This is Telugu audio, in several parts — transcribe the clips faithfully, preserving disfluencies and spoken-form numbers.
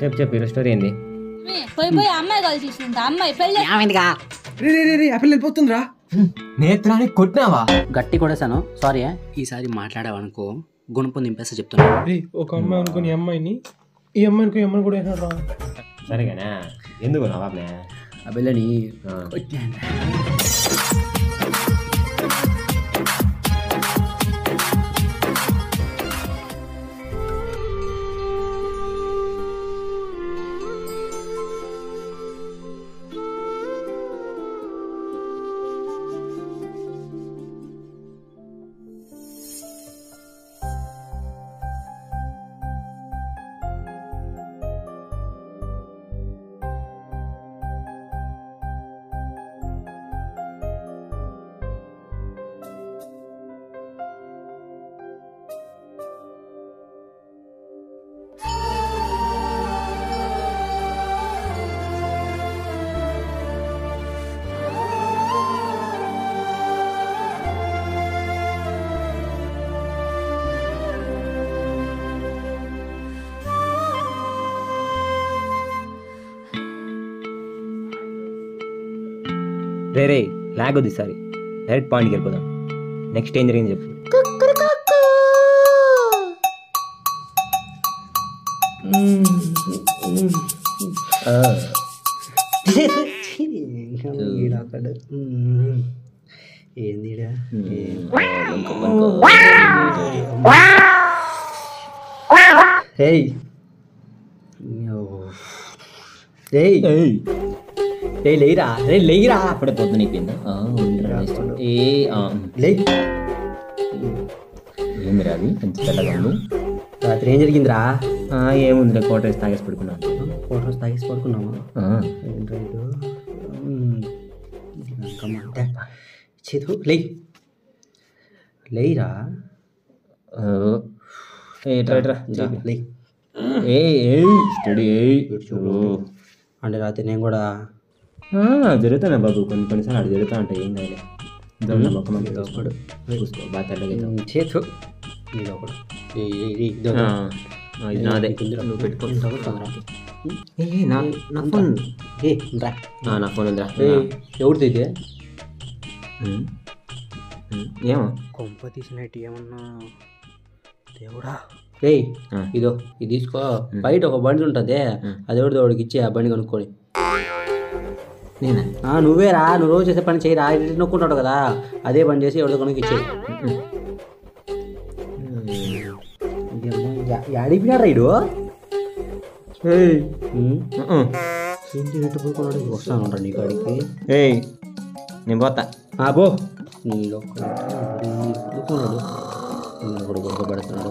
చెప్పు చెప్పు హీరో స్టోరీ ఏంది? పోయి పోయి అమ్మాయి కాల్ చేసింది, అమ్మాయి పెళ్ళి ఏమైందిగా? రే రే రే ఆ పిల్ల వెళ్ళిపోతుందిరా. నేత్రానికి కొట్టినావా? గట్టి కొడేసాను సారీ. ఈసారి మాట్లాడావనుకో గుణపం నింపేస్తా చెప్తున్నా. ఒక అమ్మాయి అనుకుని అమ్మాయిని ఈ అమ్మాయికి అమ్మాయి కూడా వేసినారా? సరేగానే ఎందుకు ఆ పిల్లని రే రే లాగ్ ఉంది సారీ. డైరెక్ట్ పాయింట్కి వెళ్ళిపోదాం. నెక్స్ట్ ఏం జరిగింది చెప్పు. రే లేరా రే లేరా అప్పుడే పొద్దున అయిపోయిందా? ఏ ఏమి రాదు మంచి తెల్లగాను. రాత్రి ఏం జరిగిందిరా? ఏముందిరా క్వార్టర్ వేసి తాగేసి పడుకున్నాను. క్వార్టర్ వేసి తాగేసి పడుకున్నాము. చదువు లే లేరా లే ఏ స్టడీ అంటే రాత్రి నేను కూడా జరుగుతానా బాబు కొన్ని కొన్నిసార్లు అది జరుగుతూ ఉంటాయి. ఏం కాదు ఒకడు చూసుకో బాగా తగ్గలేదు చేసు నువ్వు పెట్టుకుంటావు. నా ఫోన్ ఏ నా ఫోన్ ఉందిరా ఎవరితో అయితే ఏమో కొంప తీసినట్టు ఏమన్నా దేవుడా. రే ఇదో ఇది తీసుకో బయట ఒక బండి ఉంటుంది అది ఎవరితో వాడికి ఇచ్చి ఆ బండి కొనుక్కొని. నేనా? నువ్వే రా, నువ్వు రోజు చేసే పని చేయరా, నొక్కుంటావు కదా అదే పని చేసి ఎవరితో కనుక ఇచ్చే అడిగినారా ఇడు వస్తాను నీ కాడికి. ఏ నేను పోతా బో నీలో పడుతున్నాడు.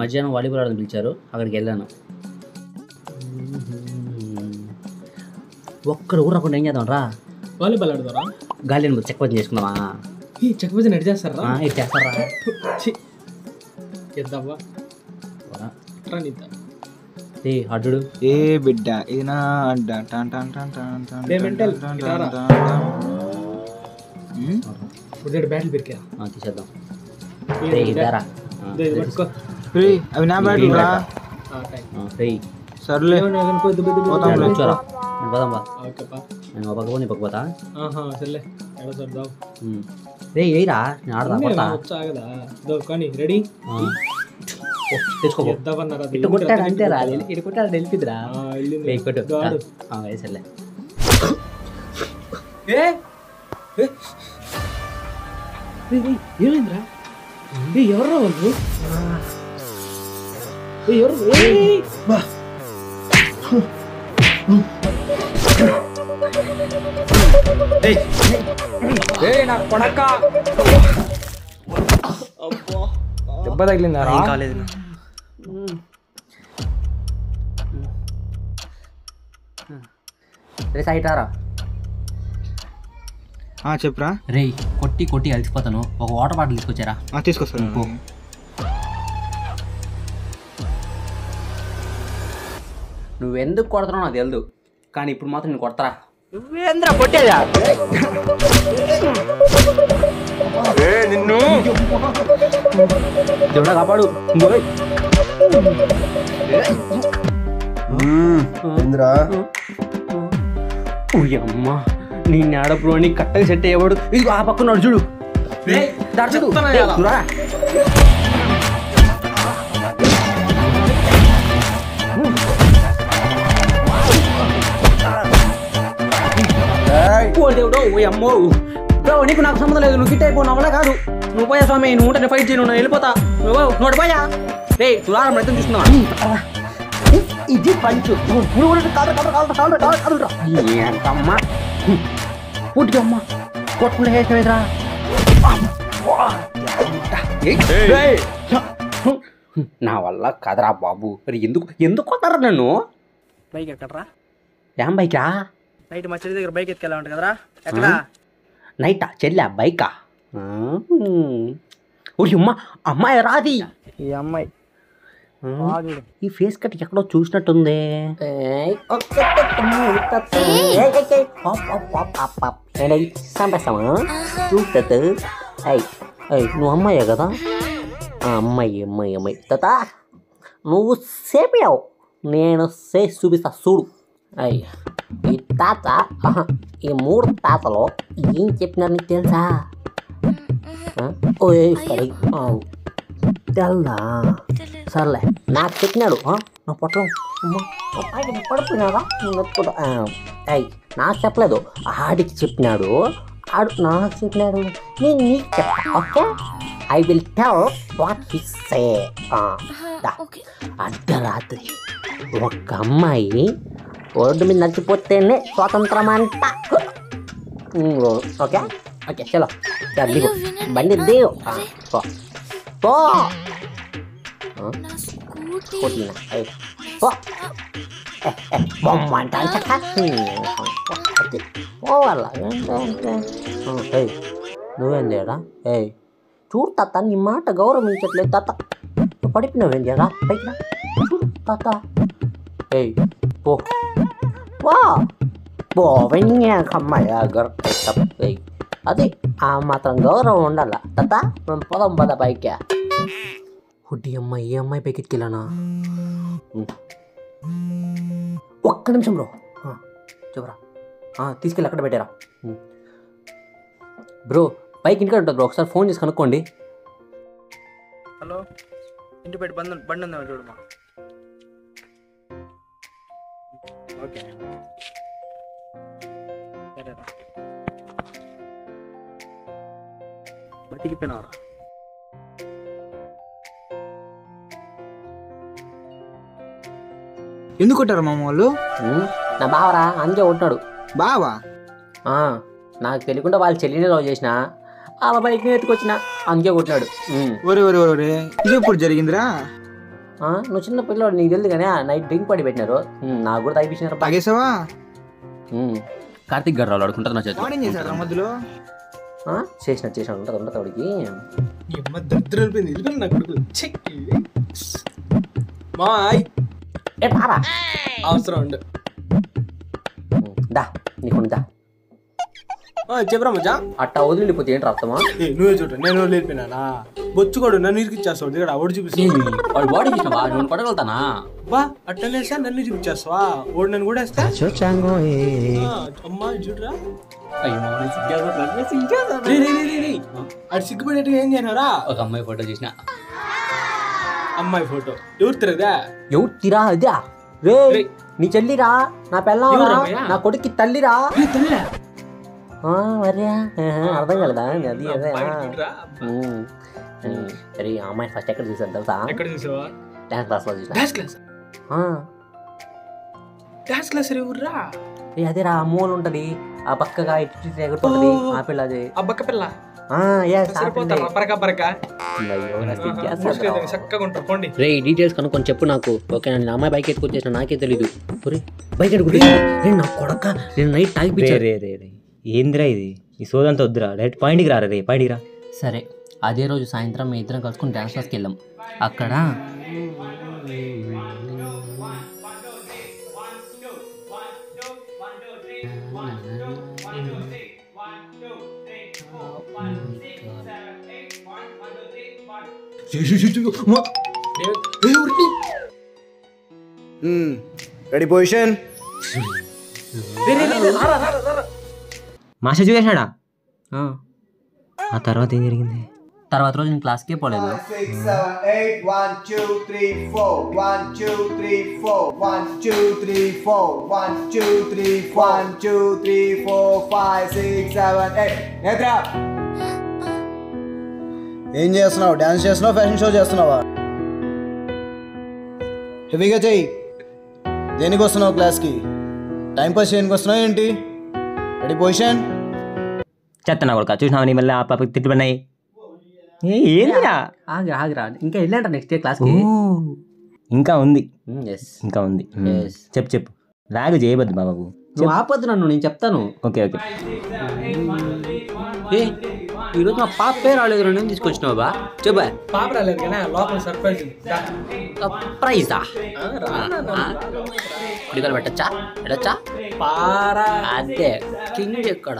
మధ్యాహ్నం వాలీబాల్ ఆడని పిలిచారు అక్కడికి వెళ్ళాను. ఒక్కడ ఊరు రాకుండా ఏం చేద్దాం రా వాలీబాల్ ఆడదారా? గాలి చెక్పతి చేసుకుందామా? ఈ చెక్పతి నడి చేస్తారా? ఇది చేస్తారా చేద్దావా? ఏ అడ్డు ఏ బిడ్డ ఇది నా అడ్డ బ్యాట్లు పెరికా తీసేద్దాం. అవి నా బ్యాట్లు రా సర్లే వచ్చారా ఎవరు దెబ్బ తగిలిందా? రే సైటారా ఆ చెప్పురా రే కొట్టి కొట్టి అలసిపోతాను ఒక వాటర్ బాటిల్ తీసుకొచ్చారా ఆ తీసుకొస్తాను పో నువ్వు ఎందుకు కొడతావో నాకు తెలుదు కానీ ఇప్పుడు మాత్రం నేను కొడతారా నువ్వేంద్ర కొట్టేదా ఏ నిన్ను దేవుడా కాపాడు ఇంకోయ్ ఇంద్ర ఓయమ్మ నీ నాడప్రోని కట్టకి సెట్ అయ్యేవాడు ఇది ఆ పక్కన నడు చూడు ఏయ్ దర్చుడు చూరా ఏయ్ ఓ దేవుడో ఓయమ్మ బ్రో నీకు నాకు సంబంధం లేదు నువ్వు గిట్ అయిపోయినా వల్ల కాదు నువ్వు పోయా స్వామి నువ్వు ఉంటేనే ఫైట్ చేయను నేను వెళ్ళిపోతా నువ్వు నోడు పోయా ఏయ్ చూరా మనం చూస్తున్నావా ఇది పంచు నువ్వు కూడా కాదు కాదు కాదు కాదు కాదు కాదురా ఏంటమ్మా పుట్టిగమ్మ కొట్టుకుంటే వేసేవేదరా నా వల్ల కదరా బాబు మరి ఎందుకు ఎందుకు కొట్టారా నన్ను బైక్ ఎక్కడరా ఏం బైకా నైట్ మా చెల్లి దగ్గర బైక్ ఎత్తుకెళ్ళా ఉంటుంది కదరా ఎక్కడ నైటా చెల్లి బైకా ఓరి అమ్మ అమ్మాయి రాది ఈ అమ్మాయి ఈ ఫేస్ కట్ ఎక్కడో చూసినట్టుంది నువ్వు అమ్మాయే కదా అమ్మాయి అమ్మాయి అమ్మాయి తాత నువ్వు సేపావు నేను సేసి చూపిస్తా చూడు అయ్యా ఈ తాత ఈ మూడు తాతలో ఏం చెప్పినారు నీకు తెలుసా తెల్లా సర్లే నాకు చెప్పినాడు నా పొట్టం పడుతున్నావా అయ్యి నాకు చెప్పలేదు ఆడికి చెప్పినాడు ఆడు నాకు చెప్పినాడు నేను నీకు చెప్పా okay I will tell what he say అర్ధరాత్రి ఒక అమ్మాయి రోడ్డు మీద నడిచిపోతేనే స్వాతంత్రం అంట ఓకే ఓకే చలో దిగు బండి దిగు పో బొమ్మ అంట పోవాలా నువ్వేందేడా ఏయ్ చూడు తాత నీ మాట గౌరవించట్లేదు తాత పడిపి నువ్వేందేడా పైకి చూడు తాత ఏయ్ పో పోవన్యాకమ్మాయి అది ఆ మాత్రం గౌరవం ఉండాలా తాత మనం పోదాం పద పైకి ఒడ్డి అమ్మాయి ఏ అమ్మాయి పైకి ఎత్తుకెళ్ళానా ఒక్క నిమిషం బ్రో చెప్పరా తీసుకెళ్ళి అక్కడ పెట్టారా బ్రో పైకి ఇంటికాడ ఉంటుంది బ్రో ఒకసారి ఫోన్ చేసి కనుక్కోండి హలో ఇంటి పెట్టి బండి బండి ఉందా చూడమ్మా ఓకే బతికిపోయినారా ఎందుకు కొట్టారు మామ వాళ్ళు నా బావరా అంజే కొట్టాడు బావా నాకు తెలియకుండా వాళ్ళ చెల్లిని లవ్ చేసిన వాళ్ళ బైక్ ఎత్తుకొచ్చిన అంజే కొట్టాడు ఇది ఎప్పుడు జరిగిందిరా నువ్వు చిన్న పిల్లవాడు నీకు తెలియదు కానీ నైట్ డ్రింక్ పడి పెట్టినారు నాకు కూడా తగ్గించినారు బాగేసావా కార్తీక్ గారు ఆడుకుంటారు నా చేస్తాను మధ్యలో చేసిన చేసిన ఉంటుంది ఉండదు వాడికి అవసరం ఉండు దా నీకు దా చెప్పరా మజా అట్టా వదిలిపోతే ఏంటి అర్థమా నువ్వే చూడ నేను వదిలిపోయినా బొచ్చుకోడు నన్ను ఇరికిచ్చేస్తావు ఇక్కడ ఓడి చూపిస్తాను పడగలుగుతానా బా అట్టలేసా నన్ను చూపించేస్తావా ఓడి నన్ను కూడా వేస్తా అమ్మా చూడరా అది సిగ్గుపడేట్టుగా ఏం చేయనరా ఒక అమ్మాయి ఫోటో చేసిన అమ్మాయి ఫోటో ఎవరు తిరగదా ఎవరు తిరా అదా రే నీ చెల్లిరా నా పిల్లరా నా కొడుక్కి తల్లిరా అర్థం కలదా అది అదే అమ్మాయి ఫస్ట్ ఎక్కడ చూసాను తెలుసా డాన్స్ క్లాస్ లో డాన్స్ క్లాస్ అదేరా మూలు ఉంటది ఆ పక్కగా ఇటు ఎగురుతుంటది ఆ పిల్ల అది ఆ పక్క పిల్ల ఆ రే ఈ డీటెయిల్స్ కనుక్కొని చెప్పు నాకు. ఓకే నా అమ్మాయి బైక్ ఎత్తుకొచ్చేసిన నాకే తెలీదు. బైక్ ఎడుకుంటే ఏందిరా ఇది, ఈ సోదంతా వద్దురా, డైరెక్ట్ పాయింట్కి రా రే పాయింట్కి రా. సరే అదే రోజు సాయంత్రం మీ ఇద్దరం కలుసుకుని డ్యాన్స్ క్లాస్కి వెళ్ళాం. అక్కడ మాస్టర్ చూసేసాడా? ఆ తర్వాత ఏం జరిగింది? తర్వాత రోజు నేను క్లాస్కే పోలేదు. ఏం చేస్తున్నావు? డాన్స్ చేస్తున్నావు, ఫ్యాషన్ షో చేస్తున్నావా? హెవీగా చెయ్యి. దేనికి వస్తున్నావు క్లాస్కి? టైంపాస్ చేయడానికి వస్తున్నావు ఏంటి? Ready position. చెత్తనా కొడుక, చూసినావు నీ మళ్ళీ ఆ పాపకి తిట్లు పడినాయి. ఏందిరా ఆగిరా ఆగిరా, ఇంకా వెళ్ళాంట నెక్స్ట్ డే క్లాస్కి. ఇంకా ఉంది ఇంకా ఉంది చెప్పు చెప్పు. లాగు చేయబద్దు బాబు, ఆపద్దు నన్ను, నేను చెప్తాను. Okay okay. ఈరోజు మా పాప పేరు రాలేదు, నేను తీసుకొచ్చినావు బా చెప్పా. పాప రాలేదు కదా, లోపల సర్ప్రైజ్. సర్ప్రైజా? పిడికలు పెట్టచ్చా పెట్టచ్చా? పారా అదే కింగ్ ఎక్కడ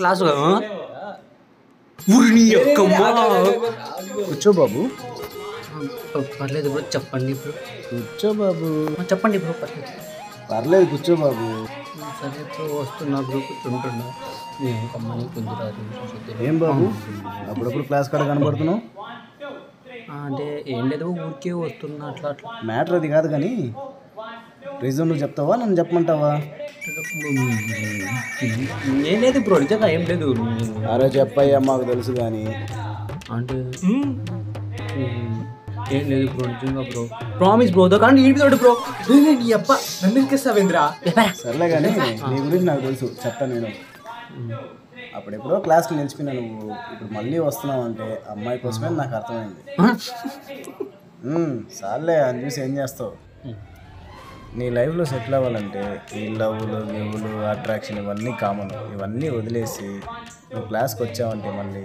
క్లాసు కూర్చో బాబు. పర్లేదు ఇప్పుడు చెప్పండి, ఇప్పుడు కూర్చో బాబు. చెప్పండి ఇప్పుడు పర్లేదు పర్లేదు కూర్చో బాబు. సరే వస్తున్నా కూర్చుంటున్నా. ఏం బాబు అప్పుడప్పుడు క్లాస్ కాడ కనబడుతున్నావు? అంటే ఏం లేదు, ఊరికే వస్తున్నా అట్లా అట్లా. మ్యాటర్ అది కాదు కానీ రీజన్ నువ్వు చెప్తావా నన్ను చెప్పమంటావా? ఏం లేదు ఇప్పుడు నిజంగా ఏం లేదు. అరే చెప్పయ్యా మాకు తెలుసు కానీ. అంటే ఏం లేదు బ్రో, నిజంగా బ్రో, ప్రామిస్ బ్రో. కానీ ఏంటి బ్రో నీ అబ్బా నన్ను ఎక్కిస్తావేంద్రా? సర్లే కానీ నీ గురించి నాకు తెలుసు, చెప్తాను నేను. అప్పుడెప్పుడో క్లాస్కి నిలిచిపోయినా నువ్వు ఇప్పుడు మళ్ళీ వస్తున్నావు అంటే అమ్మాయి కోసమే నాకు అర్థమైంది. సార్లే అని చూసి ఏం చేస్తావు? నీ లైఫ్లో సెటిల్ అవ్వాలంటే ఈ లవ్లు గివ్వులు అట్రాక్షన్ ఇవన్నీ కామన్. ఇవన్నీ వదిలేసి నువ్వు క్లాస్కి వచ్చావంటే మళ్ళీ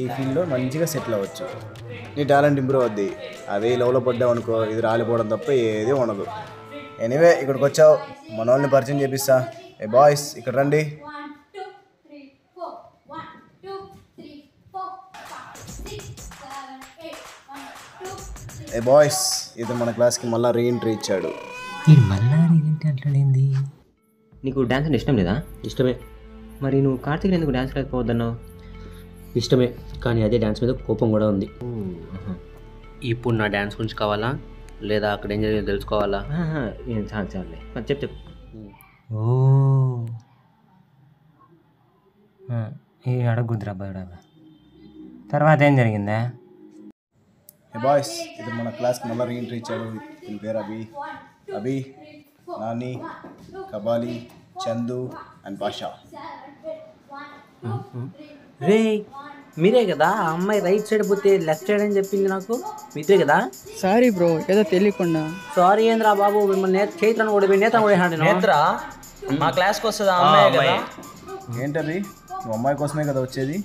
ఈ ఫీల్డ్లో మంచిగా సెటిల్ అవ్వచ్చు. నీ టాలెంట్ ఇంప్రూవ్ అవుద్ది. అదే లవ్లో పడ్డావు అనుకో, ఇది రాలిపోవడం తప్ప ఏది ఉండదు. ఎనీవే ఇక్కడికి వచ్చావు, మన వాళ్ళని పరిచయం చేపిస్తా. ఏ బాయ్స్ ఇక్కడ రండి. ఏ బాయ్స్, ఇది మన క్లాస్కి మళ్ళీ రీఎంట్రీ ఇచ్చాడు. మళ్ళీ రీఎంట్రీ అంటాడేంది? నీకు డ్యాన్స్ అంటే ఇష్టం లేదా? ఇష్టమే. మరి నువ్వు కార్తీక్ ఎందుకు డ్యాన్స్ లేకపోవద్దన్నావు? ఇష్టమే కానీ అదే డ్యాన్స్ మీద కోపం కూడా ఉంది. ఇప్పుడు నా డ్యాన్స్ గురించి కావాలా లేదా అక్కడ ఏం జరిగిందో తెలుసుకోవాలా? చాలు చాలులే, చెప్పు చెప్పు. ఓ ఏ అడగద్దురా అబ్బాయి. తర్వాత ఏం జరిగిందా? బాయ్స్ ఇది మన క్లాస్కి మళ్ళీ రీఎంట్రీ ఇచ్చాడు. దీని పేరు అభి. అభి, నాని, కబాలి, చందు అండ్ బాషా. రే మీరే కదా ఆ అమ్మాయి రైట్ సైడ్ పోతే లెఫ్ట్ సైడ్ అని చెప్పింది నాకు, మీరే కదా? సారీ బ్రో ఏదో తెలియకుండా. సారీ ఏంద్రా బాబు, మిమ్మల్ని చైత్రను ఓడిపోయి నేతను ఓడినాడు. నేత్ర మా క్లాస్కి వస్తుంది అమ్మాయి కదా. ఏంటది నువ్వు అమ్మాయి కోసమే కదా వచ్చేది?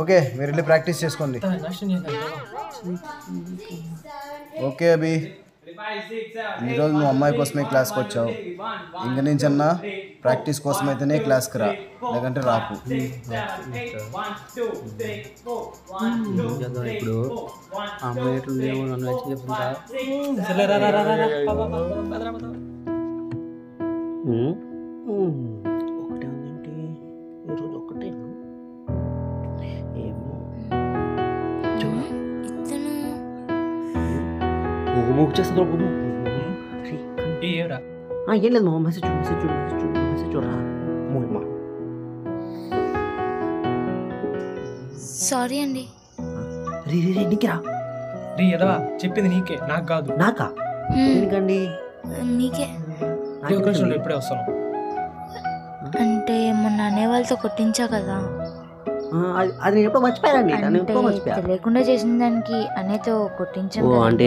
ఓకే మీరు వెళ్ళి ప్రాక్టీస్ చేసుకోండి. ఓకే అభి, ఈరోజు నువ్వు అమ్మాయి కోసమే క్లాస్కి వచ్చావు. ఇంక నుంచి అన్నా ప్రాక్టీస్ కోసం అయితేనే క్లాస్కి రా, లేదంటే రాకు. ఇప్పుడు ఒకటే ఉందేంటి ఈరోజు? ఒకటే ఏం లేదు మా మెసేజ్ మెసేజ్ మెసేజ్ మెసేజ్ చూడరా. సారీ అండి. నీకేరా రీ ఎదవా చెప్పింది? నీకే నాకు కాదు. నాకా? ఎందుకండి? నీకే. ఇప్పుడే వస్తాను. అంటే మొన్న అనేవాళ్ళతో కొట్టించా కదా, అది నేను ఎప్పుడు మర్చిపోయానండి, నన్ను ఎప్పుడు మర్చిపోయా తెలియకుండా చేసిన దానికి అనేతో కొట్టించా. ఓ అంటే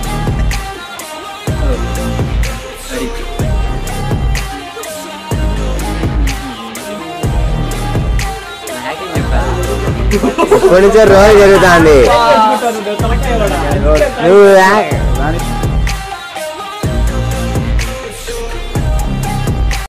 కొంచెం రోజు జరుగుతుంది.